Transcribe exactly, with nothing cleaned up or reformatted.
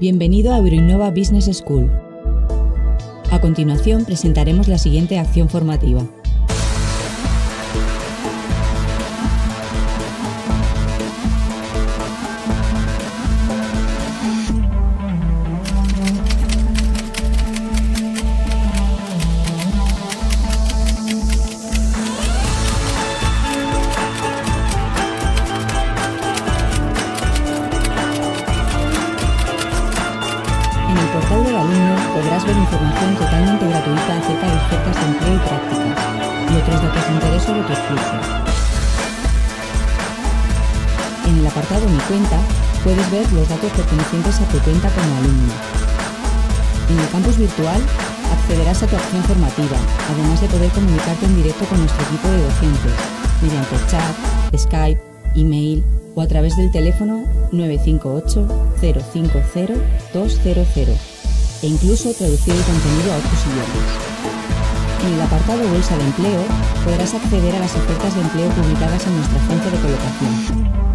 Bienvenido a Euroinnova Business School. A continuación presentaremos la siguiente acción formativa. En el portal del alumno podrás ver información totalmente gratuita acerca de ofertas de empleo y prácticas, y otros datos de interés sobre tus cursos. En el apartado Mi cuenta puedes ver los datos pertenecientes a tu cuenta como alumno. En el campus virtual accederás a tu acción formativa, además de poder comunicarte en directo con nuestro equipo de docentes, mediante chat, Skype, email o a través del teléfono nueve cinco ocho, cero cinco cero, dos cero cero e incluso traducir el contenido a otros idiomas. En el apartado Bolsa de Empleo podrás acceder a las ofertas de empleo publicadas en nuestra agencia de colocación.